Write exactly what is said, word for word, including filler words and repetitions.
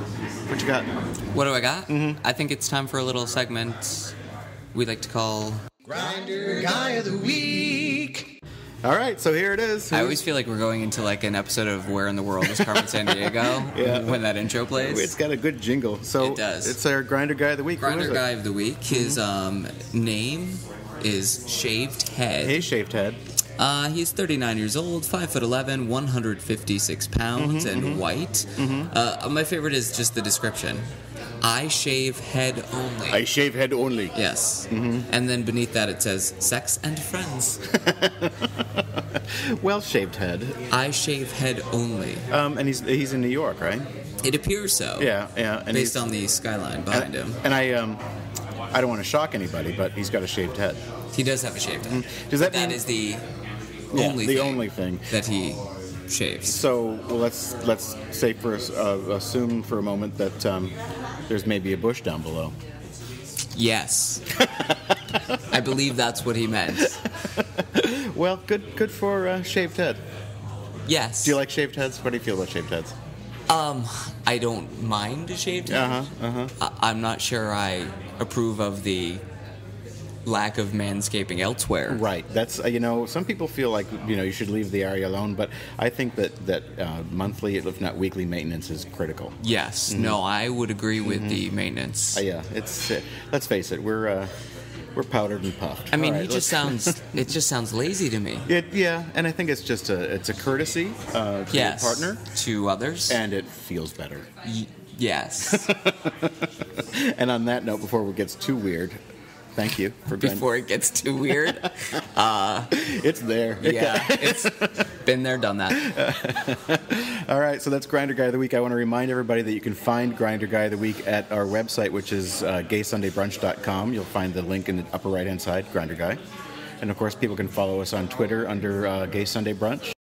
What you got? What do I got? Mm-hmm. I think it's time for a little segment we like to call Grindr Guy of the Week. All right, so here it is. Who's... I always feel like we're going into like an episode of Where in the World Is Carmen San Diego yeah. when that intro plays. It's got a good jingle. So it does. It's our Grindr Guy of the Week. Grindr Guy of the Week. Mm-hmm. His um, name is Shaved Head. Hey, Shaved Head. Uh, he's thirty-nine years old, five foot eleven, one hundred fifty-six pounds, mm-hmm, and mm-hmm. white. Mm-hmm. Uh, my favorite is just the description. I shave head only. I shave head only. Yes. Mm-hmm. And then beneath that it says, sex and friends. Well, shaved head. I shave head only. Um, and he's he's in New York, right? It appears so. Yeah, yeah. And based on the skyline behind and, him. And I um, I don't want to shock anybody, but he's got a shaved head. He does have a shaved head. Mm-hmm. Does that mean... That is the... Yeah, only the thing only thing that he shaves. So well, let's let's say for uh, assume for a moment that um, there's maybe a bush down below. Yes, I believe that's what he meant. Well, good good for uh, shaved head. Yes. Do you like shaved heads? What do you feel about shaved heads? Um, I don't mind a shaved head. Uh huh. Uh huh. I- I'm not sure I approve of the lack of manscaping elsewhere. Right. That's, you know, some people feel like, you know, you should leave the area alone, but I think that, that uh, monthly, if not weekly, maintenance is critical. Yes. Mm-hmm. No, I would agree with mm-hmm. the maintenance. Uh, yeah. It's, uh, let's face it, we're... Uh, We're powdered and puffed. I mean, right, he just sounds, it just sounds lazy to me. It, yeah, and I think it's just a it's a courtesy uh, to yes, your partner. To others. And it feels better. Y- yes. And on that note, before it gets too weird, thank you for grinding. Before it gets too weird. Uh, it's there. Yeah, it's been there, done that. All right, so that's Grindr Guy of the Week. I want to remind everybody that you can find Grindr Guy of the Week at our website, which is uh, gay sunday brunch dot com. You'll find the link in the upper right-hand side, Grindr Guy. And, of course, people can follow us on Twitter under uh, GaySundayBrunch.